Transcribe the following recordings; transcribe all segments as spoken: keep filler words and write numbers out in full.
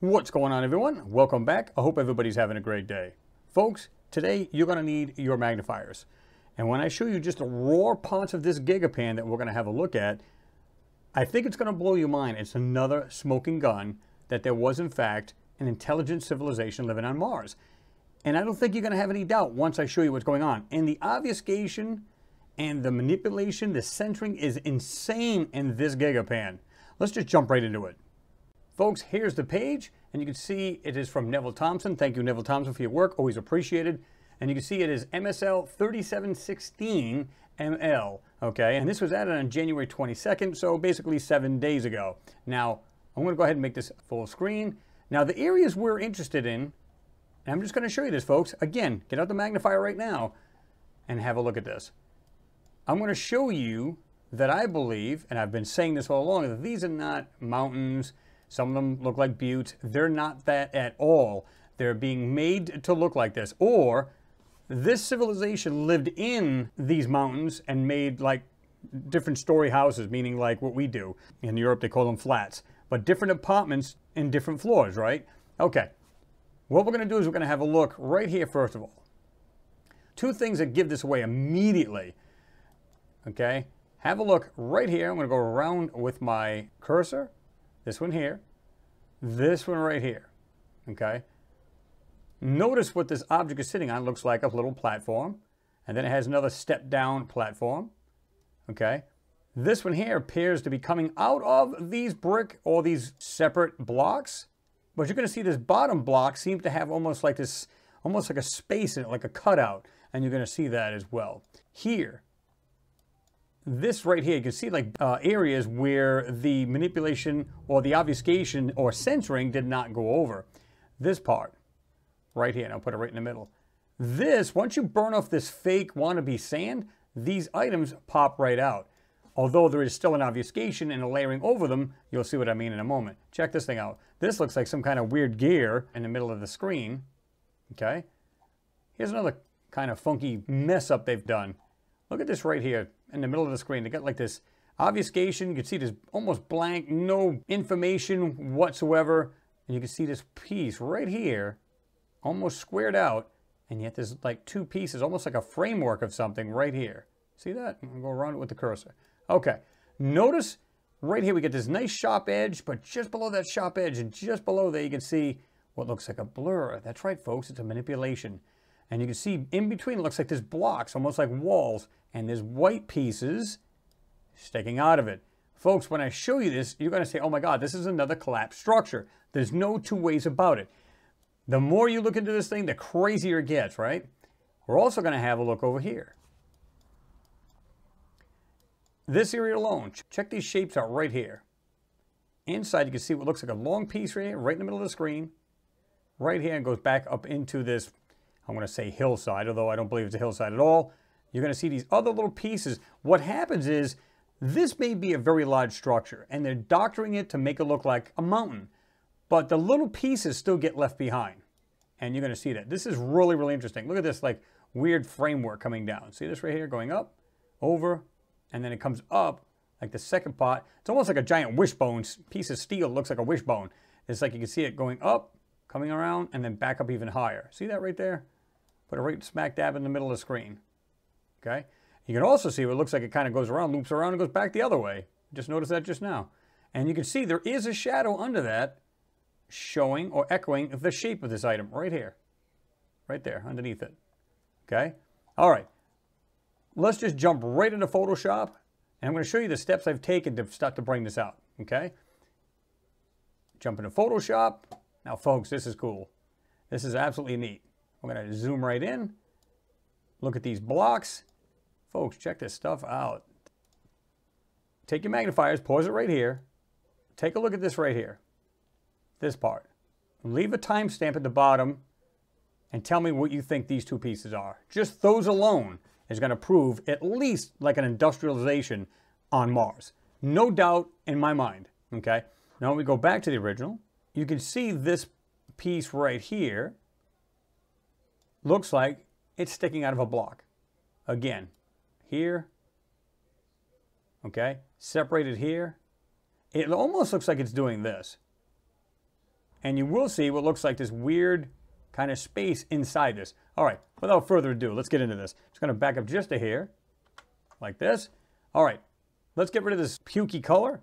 What's going on, everyone? Welcome back. I hope everybody's having a great day. Folks, today you're going to need your magnifiers. And when I show you just the raw parts of this GigaPan that we're going to have a look at, I think it's going to blow your mind. It's another smoking gun that there was, in fact, an intelligent civilization living on Mars. And I don't think you're going to have any doubt once I show you what's going on. And the obfuscation and the manipulation, the centering is insane in this GigaPan. Let's just jump right into it. Folks, here's the page, and you can see it is from Neville Thompson. Thank you, Neville Thompson, for your work. Always appreciated. And you can see it is M S L thirty-seven sixteen M L, okay? And this was added on January twenty-second, so basically seven days ago. Now, I'm going to go ahead and make this full screen. Now, the areas we're interested in, and I'm just going to show you this, folks. Again, get out the magnifier right now and have a look at this. I'm going to show you that I believe, and I've been saying this all along, that these are not mountains. Some of them look like buttes. They're not that at all. They're being made to look like this. Or this civilization lived in these mountains and made like different story houses, meaning like what we do. In Europe, they call them flats, but different apartments and different floors, right? Okay. What we're going to do is we're going to have a look right here, first of all. Two things that give this away immediately. Okay. Have a look right here. I'm going to go around with my cursor. This one here, this one right here, okay? Notice what this object is sitting on. Looks like a little platform, and then it has another step-down platform, okay? This one here appears to be coming out of these brick or these separate blocks, but you're going to see this bottom block seems to have almost like this, almost like a space in it, like a cutout, and you're going to see that as well. Here. This right here, you can see like uh, areas where the manipulation or the obfuscation or censoring did not go over. This part right here, and I'll put it right in the middle. This, once you burn off this fake wannabe sand, these items pop right out. Although there is still an obfuscation and a layering over them, you'll see what I mean in a moment. Check this thing out. This looks like some kind of weird gear in the middle of the screen, okay? Here's another kind of funky mess up they've done. Look at this right here in the middle of the screen. They got like this obfuscation. You can see this almost blank, no information whatsoever. And you can see this piece right here, almost squared out. And yet there's like two pieces, almost like a framework of something right here. See that? I'm gonna go around it with the cursor. Okay. Notice right here we get this nice sharp edge, but just below that sharp edge and just below there you can see what looks like a blur. That's right, folks. It's a manipulation. And you can see in between, it looks like there's blocks, almost like walls, and there's white pieces sticking out of it. Folks, when I show you this, you're going to say, oh my God, this is another collapsed structure. There's no two ways about it. The more you look into this thing, the crazier it gets, right? We're also going to have a look over here. This area alone, check these shapes out right here. Inside, you can see what looks like a long piece right here, right in the middle of the screen. Right here, and goes back up into this, I'm going to say hillside, although I don't believe it's a hillside at all. You're going to see these other little pieces. What happens is this may be a very large structure, and they're doctoring it to make it look like a mountain. But the little pieces still get left behind, and you're going to see that. This is really, really interesting. Look at this like weird framework coming down. See this right here going up, over, and then it comes up like the second part. It's almost like a giant wishbone piece of steel. It looks like a wishbone. It's like you can see it going up, coming around, and then back up even higher. See that right there? Put it right smack dab in the middle of the screen, okay? You can also see what looks like it kind of goes around, loops around, and goes back the other way. Just noticed that just now. And you can see there is a shadow under that showing or echoing the shape of this item right here, right there underneath it, okay? All right, let's just jump right into Photoshop, and I'm going to show you the steps I've taken to start to bring this out, okay? Jump into Photoshop. Now, folks, this is cool. This is absolutely neat. I'm going to zoom right in, look at these blocks. Folks, check this stuff out. Take your magnifiers, pause it right here. Take a look at this right here, this part. Leave a timestamp at the bottom and tell me what you think these two pieces are. Just those alone is going to prove at least like an industrialization on Mars. No doubt in my mind, okay? Now when we go back to the original, you can see this piece right here looks like it's sticking out of a block. Again, here, okay, separated here. It almost looks like it's doing this. And you will see what looks like this weird kind of space inside this. All right, without further ado, let's get into this. It's going to back up just to here, like this. All right, let's get rid of this pukey color.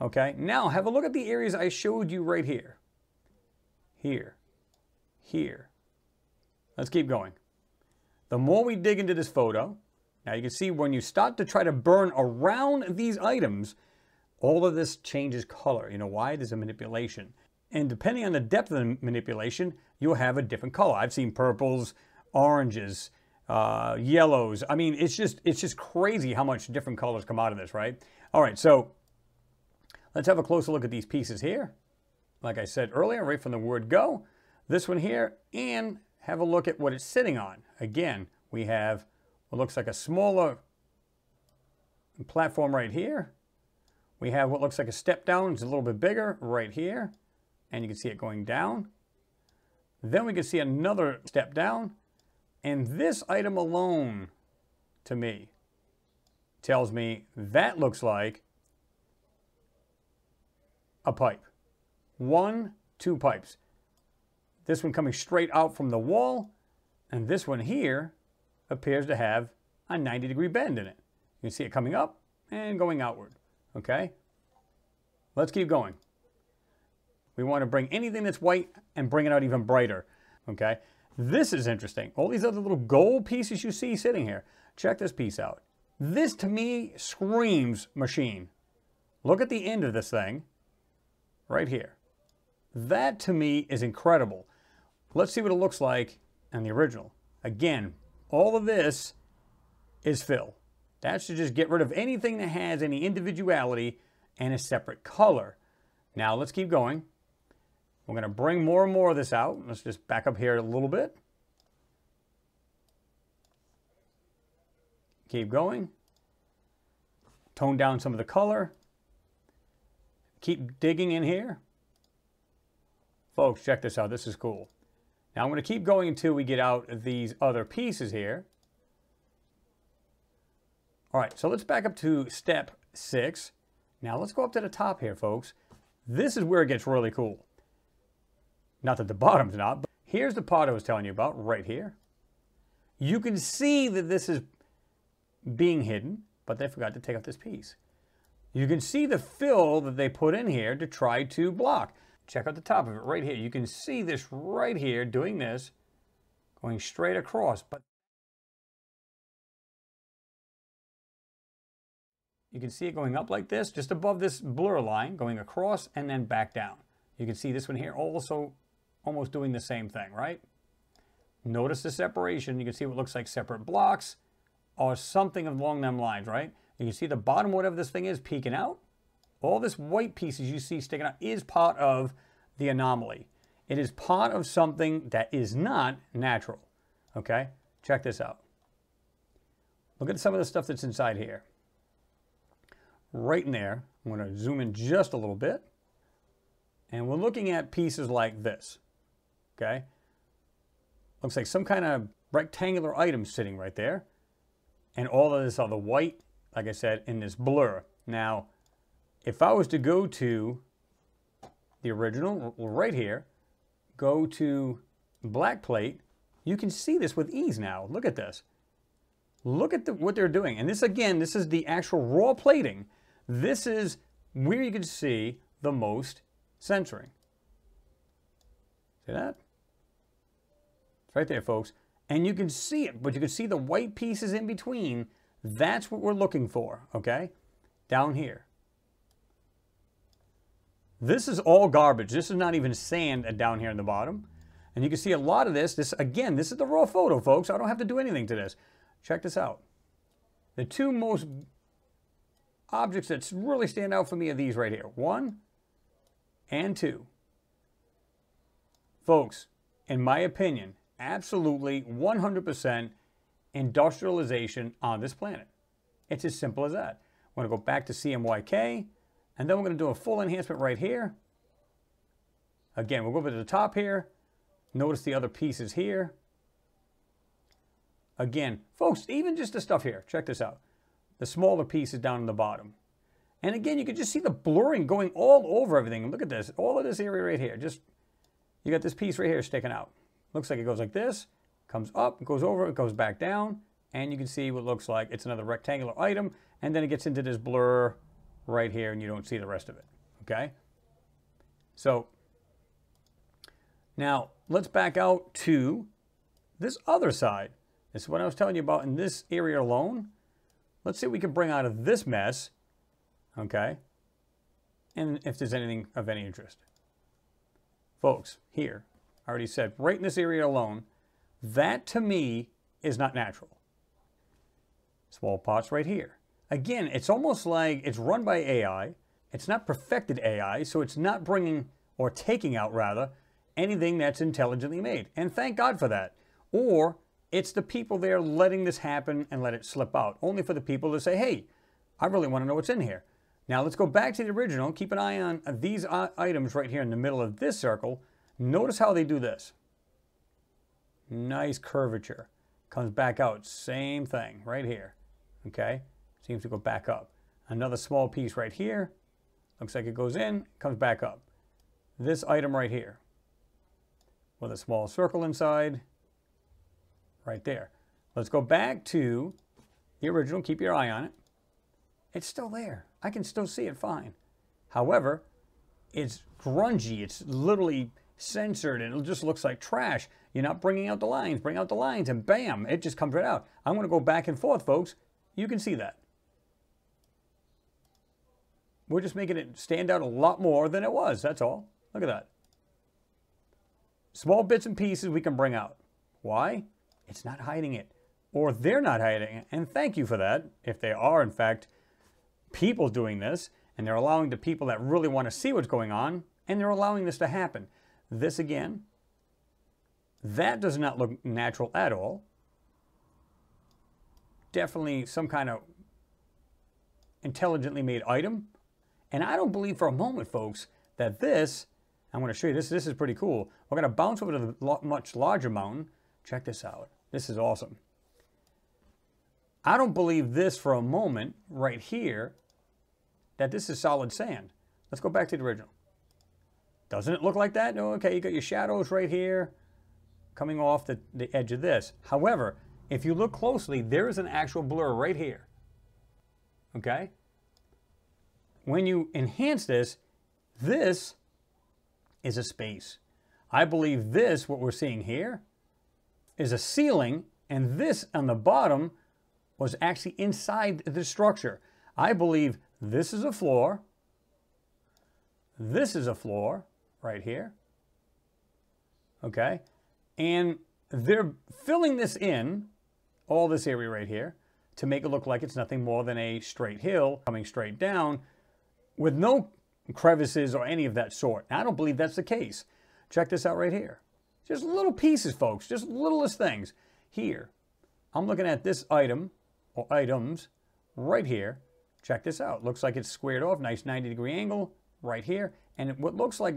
Okay, now have a look at the areas I showed you right here. Here, here. Let's keep going. The more we dig into this photo, now you can see when you start to try to burn around these items, all of this changes color. You know why? There's a manipulation. And depending on the depth of the manipulation, you'll have a different color. I've seen purples, oranges, uh, yellows. I mean, it's just, it's just crazy how much different colors come out of this, right? All right, so let's have a closer look at these pieces here. Like I said earlier, right from the word go, this one here, and have a look at what it's sitting on. Again, we have what looks like a smaller platform right here. We have what looks like a step down. It's a little bit bigger right here. And you can see it going down. Then we can see another step down. And this item alone, to me, tells me that looks like a pipe. One, two pipes. This one coming straight out from the wall. And this one here appears to have a ninety degree bend in it. You can see it coming up and going outward. Okay? Let's keep going. We want to bring anything that's white and bring it out even brighter, okay? This is interesting. All these other little gold pieces you see sitting here. Check this piece out. This, to me, screams machine. Look at the end of this thing right here. That, to me, is incredible. Let's see what it looks like in the original. Again, all of this is fill. That should just get rid of anything that has any individuality and a separate color. Now, let's keep going. We're going to bring more and more of this out. Let's just back up here a little bit. Keep going. Tone down some of the color. Keep digging in here. Folks, check this out. This is cool. Now, I'm going to keep going until we get out these other pieces here. All right, so let's back up to step six. Now, let's go up to the top here, folks. This is where it gets really cool. Not that the bottom's not, but here's the part I was telling you about right here. You can see that this is being hidden, but they forgot to take out this piece. You can see the fill that they put in here to try to block. Check out the top of it right here. You can see this right here doing this, going straight across. But you can see it going up like this, just above this blur line, going across and then back down. You can see this one here also almost doing the same thing, right? Notice the separation. You can see what looks like separate blocks or something along them lines, right? You can see the bottom, whatever this thing is, peeking out. All this white pieces you see sticking out is part of the anomaly. It is part of something that is not natural, okay? Check this out. Look at some of the stuff that's inside here. Right in there, I'm going to zoom in just a little bit. And we're looking at pieces like this, okay? Looks like some kind of rectangular item sitting right there. And all of this other white, like I said, in this blur. Now, if I was to go to the original, right here, go to black plate, you can see this with ease now. Look at this. Look at the, what they're doing. And this, again, this is the actual raw plating. This is where you can see the most censoring. See that? It's right there, folks. And you can see it, but you can see the white pieces in between. That's what we're looking for, okay? Down here. This is all garbage. This is not even sand down here in the bottom. And you can see a lot of this. This, again, this is the raw photo, folks. I don't have to do anything to this. Check this out. The two most objects that really stand out for me are these right here. One and two. Folks, in my opinion, absolutely one hundred percent industrialization on this planet. It's as simple as that. We're going to go back to C M Y K, and then we're going to do a full enhancement right here. Again, we'll go over to the top here. Notice the other pieces here. Again, folks, even just the stuff here, check this out. The smaller pieces down in the bottom. And again, you can just see the blurring going all over everything. Look at this, all of this area right here. Just, you got this piece right here sticking out. Looks like it goes like this, comes up, goes over, it goes back down. And you can see what looks like it's another rectangular item. And then it gets into this blur right here and you don't see the rest of it, okay? So now let's back out to this other side. This is what I was telling you about in this area alone. Let's see what we can bring out of this mess, okay? And if there's anything of any interest. Folks, here, I already said, right in this area alone, that to me is not natural. Small pots right here. Again, it's almost like it's run by A I. It's not perfected A I, so it's not bringing, or taking out rather, anything that's intelligently made. And thank God for that. Or it's the people there letting this happen and let it slip out, only for the people to say, hey, I really want to know what's in here. Now let's go back to the original. Keep an eye on these items right here in the middle of this circle. Notice how they do this. Nice curvature. Comes back out, same thing right here, okay? Seems to go back up. Another small piece right here. Looks like it goes in, comes back up. This item right here with a small circle inside, right there. Let's go back to the original, keep your eye on it. It's still there. I can still see it fine. However, it's grungy. It's literally censored and it just looks like trash. You're not bringing out the lines, bring out the lines, and bam, it just comes right out. I'm going to go back and forth, folks. You can see that. We're just making it stand out a lot more than it was. That's all. Look at that. Small bits and pieces we can bring out. Why? It's not hiding it, or they're not hiding it. And thank you for that. If they are, in fact, people doing this, and they're allowing the people that really want to see what's going on, and they're allowing this to happen. This again, that does not look natural at all. Definitely some kind of intelligently made item. And I don't believe for a moment, folks, that this, I'm going to show you this. This is pretty cool. We're going to bounce over to the much larger mountain. Check this out. This is awesome. I don't believe this for a moment right here that this is solid sand. Let's go back to the original. Doesn't it look like that? No, okay, you got your shadows right here coming off the, the edge of this. However, if you look closely, there is an actual blur right here. Okay? When you enhance this, this is a space. I believe this, what we're seeing here, is a ceiling, and this on the bottom was actually inside the structure. I believe this is a floor. This is a floor right here. Okay. And they're filling this in, all this area right here, to make it look like it's nothing more than a straight hill coming straight down with no crevices or any of that sort. Now, I don't believe that's the case. Check this out right here. Just little pieces, folks, just littlest things. Here, I'm looking at this item, or items, right here. Check this out. Looks like it's squared off, nice ninety degree angle, right here. And what looks like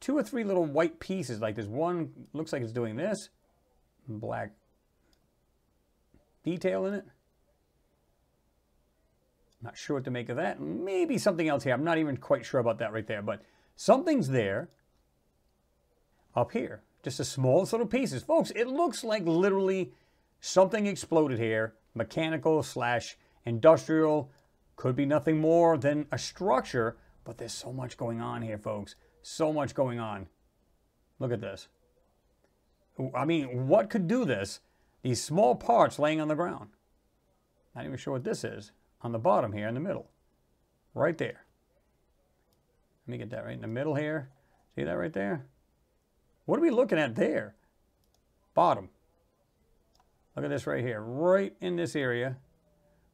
two or three little white pieces, like this one, looks like it's doing this. Black detail in it. Not sure what to make of that. Maybe something else here. I'm not even quite sure about that right there, but something's there up here. Just the smallest little pieces. Folks, it looks like literally something exploded here. Mechanical slash industrial. Could be nothing more than a structure, but there's so much going on here, folks. So much going on. Look at this. I mean, what could do this? These small parts laying on the ground. Not even sure what this is. On the bottom here in the middle. Right there. Let me get that right in the middle here. See that right there? What are we looking at there? Bottom. Look at this right here. Right in this area.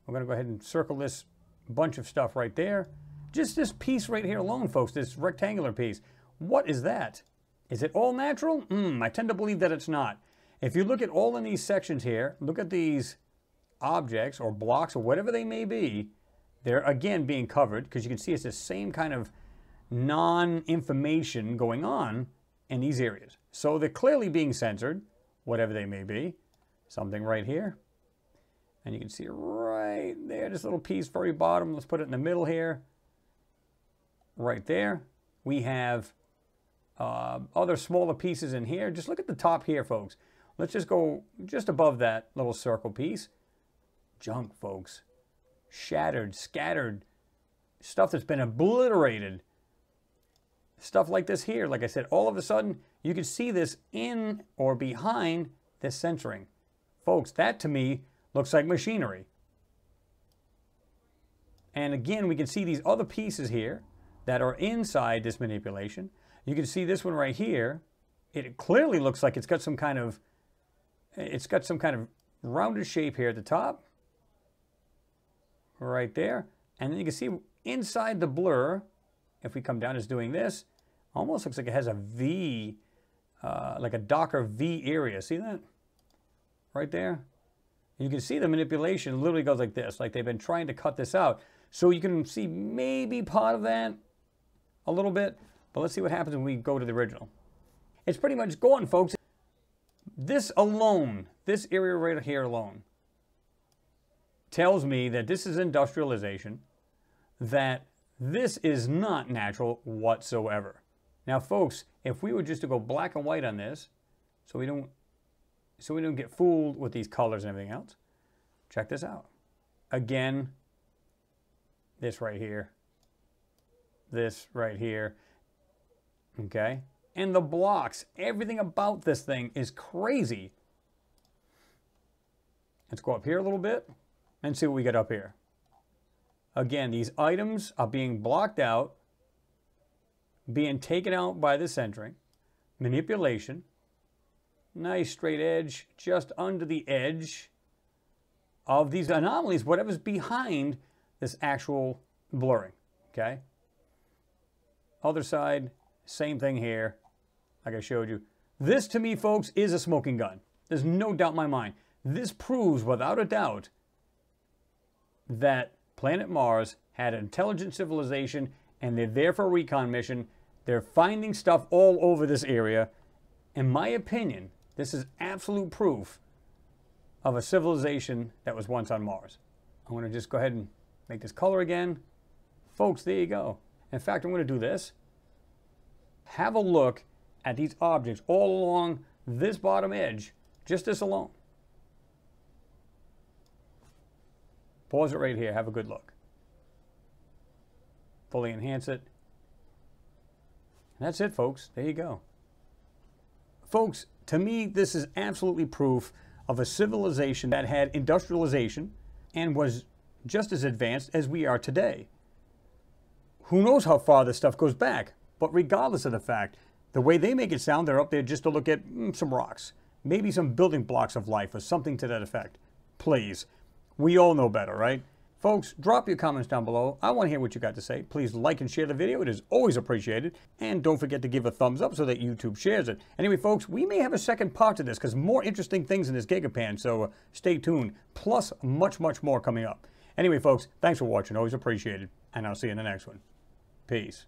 We're going to go ahead and circle this bunch of stuff right there. Just this piece right here alone, folks, this rectangular piece. What is that? Is it all natural? Mm, I tend to believe that it's not. If you look at all in these sections here, look at these objects or blocks or whatever they may be, they're again being covered because you can see it's the same kind of non-information going on in these areas. So they're clearly being censored, whatever they may be. Something right here. And you can see right there, this little piece, very bottom. Let's put it in the middle here. Right there. We have uh, other smaller pieces in here. Just look at the top here, folks. Let's just go just above that little circle piece. Junk, folks. Shattered, scattered. Stuff that's been obliterated. Stuff like this here. Like I said, all of a sudden, you can see this in or behind this censoring. Folks, that to me looks like machinery. And again, we can see these other pieces here that are inside this manipulation. You can see this one right here. It clearly looks like it's got some kind of, it's got some kind of rounded shape here at the top. Right there. And then you can see inside the blur, if we come down, it's doing this. Almost looks like it has a V, uh, like a Docker V area. See that? Right there. You can see the manipulation literally goes like this, like they've been trying to cut this out. So you can see maybe part of that a little bit, but let's see what happens when we go to the original. It's pretty much gone, folks. This alone, this area right here alone, tells me that this is industrialization, that this is not natural whatsoever. Now, folks, if we were just to go black and white on this, so we don't So we don't get fooled with these colors and everything else. Check this out. Again, this right here, this right here, okay? And the blocks, everything about this thing is crazy. Let's go up here a little bit and see what we get up here. Again, these items are being blocked out, being taken out by the centering, manipulation. Nice straight edge, just under the edge of these anomalies, whatever's behind this actual blurring, okay? Other side, same thing here, like I showed you. This, to me, folks, is a smoking gun. There's no doubt in my mind. This proves, without a doubt, that planet Mars had an intelligent civilization, and they're there for a recon mission. They're finding stuff all over this area. In my opinion, this is absolute proof of a civilization that was once on Mars. I'm going to just go ahead and make this color again. Folks, there you go. In fact, I'm going to do this. Have a look at these objects all along this bottom edge, just this alone. Pause it right here. Have a good look. Fully enhance it. And that's it, folks. There you go. Folks, to me, this is absolutely proof of a civilization that had industrialization and was just as advanced as we are today. Who knows how far this stuff goes back? But regardless of the fact, the way they make it sound, they're up there just to look at mm, some rocks, maybe some building blocks of life or something to that effect. Please, we all know better, right? Folks, drop your comments down below. I want to hear what you got to say. Please like and share the video. It is always appreciated. And don't forget to give a thumbs up so that YouTube shares it. Anyway, folks, we may have a second part to this because more interesting things in this GigaPan, so uh, stay tuned. Plus, much, much more coming up. Anyway, folks, thanks for watching. Always appreciated. And I'll see you in the next one. Peace.